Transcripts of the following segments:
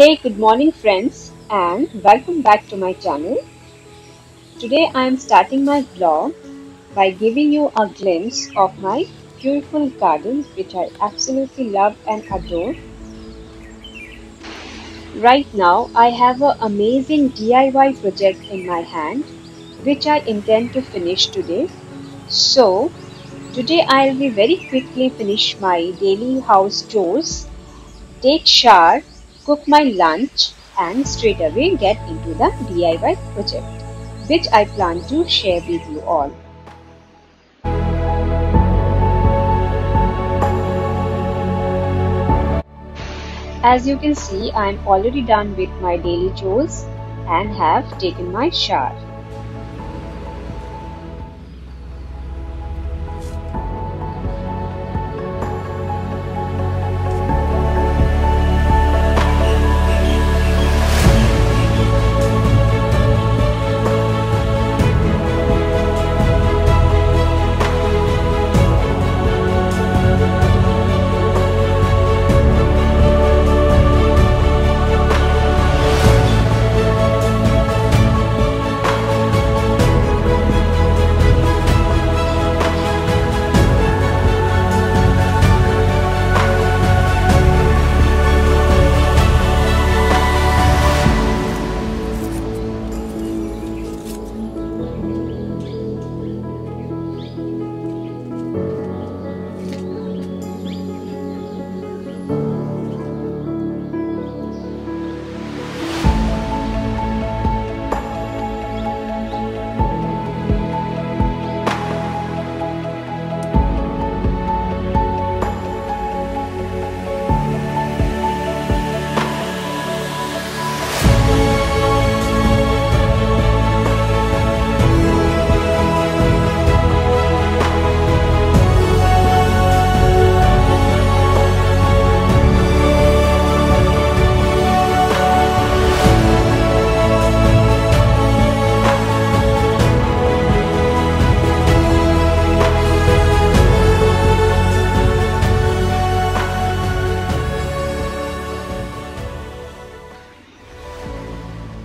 Hey, good morning friends and welcome back to my channel. Today I am starting my vlog by giving you a glimpse of my beautiful garden which I absolutely love and adore. Right now I have an amazing DIY project in my hand which I intend to finish today. So today I will be very quickly finish my daily house chores, take shower, cook my lunch and straight away get into the DIY project which I plan to share with you all. As you can see, I am already done with my daily chores and have taken my shower.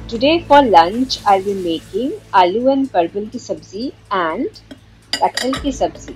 Today for lunch I will be making aloo and parwal ki sabzi and kathal ki sabzi.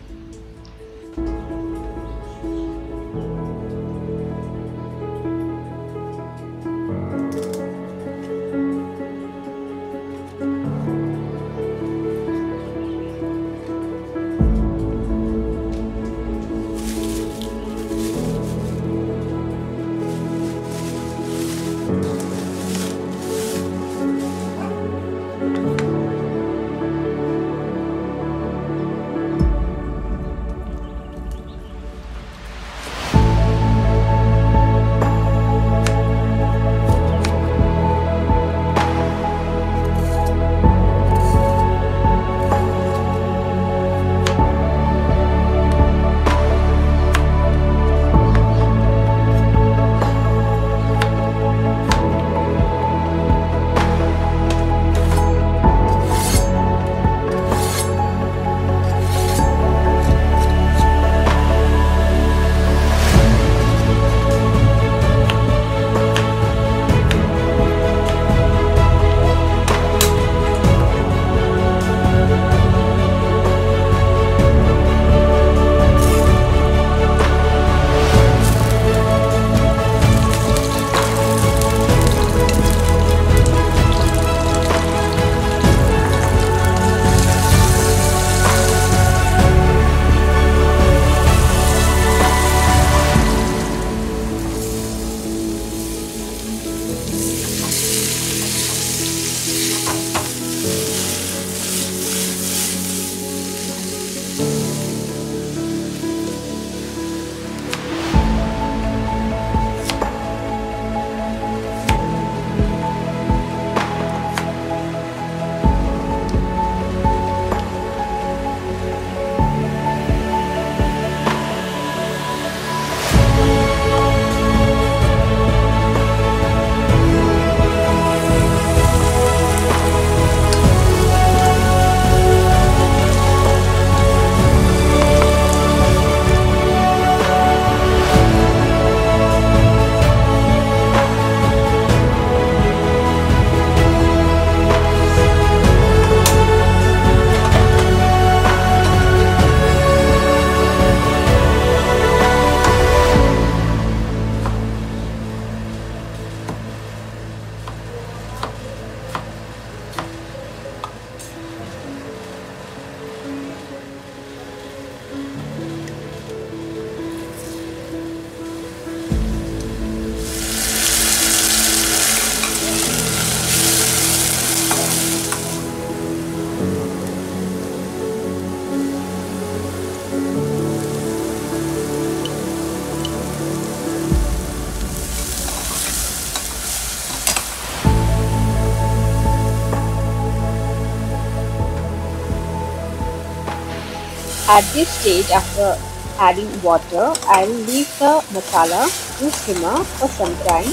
At this stage, after adding water, I will leave the masala to simmer for some time,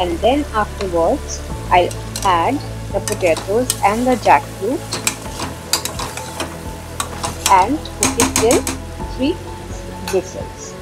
and then afterwards I'll add the potatoes and the jackfruit and cook it till 3 whistles.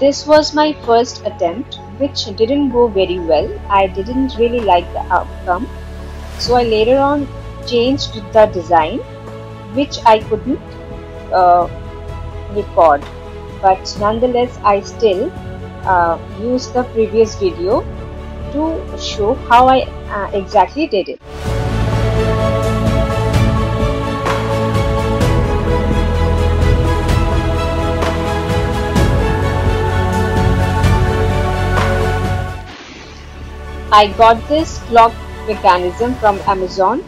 This was my first attempt, which didn't go very well. I didn't really like the outcome, so I later on changed the design, which I couldn't record, but nonetheless I still used the previous video to show how I exactly did it. I got this clock mechanism from Amazon,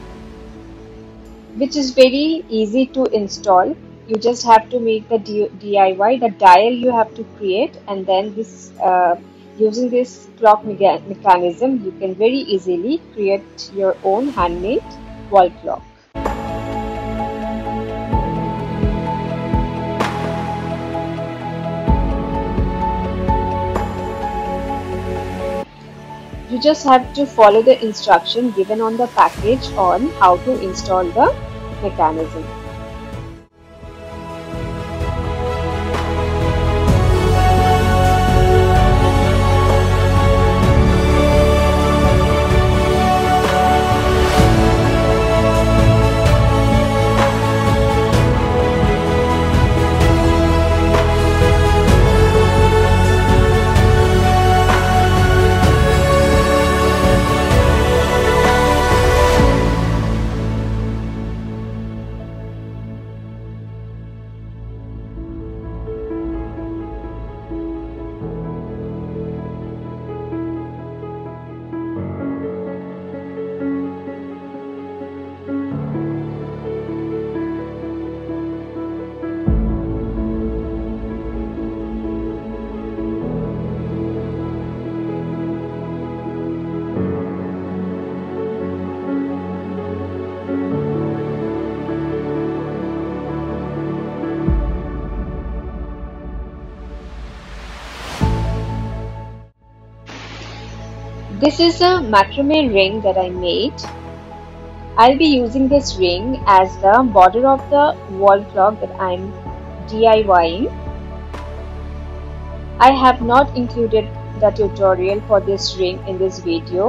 which is very easy to install. You just have to make the DIY, the dial you have to create, and then this using this clock mechanism, you can very easily create your own handmade wall clock. You just have to follow the instruction given on the package on how to install the mechanism. This is a macrame ring that I made. I'll be using this ring as the border of the wall clock that I'm DIYing. I have not included the tutorial for this ring in this video.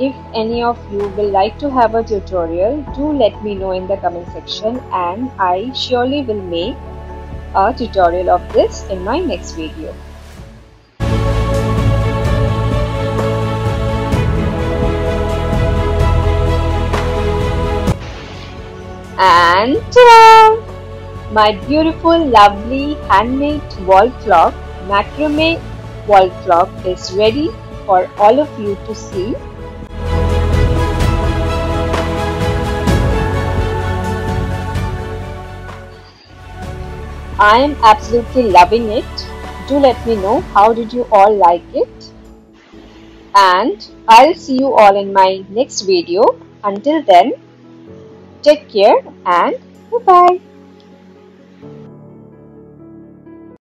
If any of you will like to have a tutorial, do let me know in the comment section and I surely will make a tutorial of this in my next video. And ta-da! My beautiful, lovely, handmade wall clock, macrame wall clock is ready for all of you to see. I am absolutely loving it. Do let me know how did you all like it. And I'll see you all in my next video. Until then, take care and bye-bye.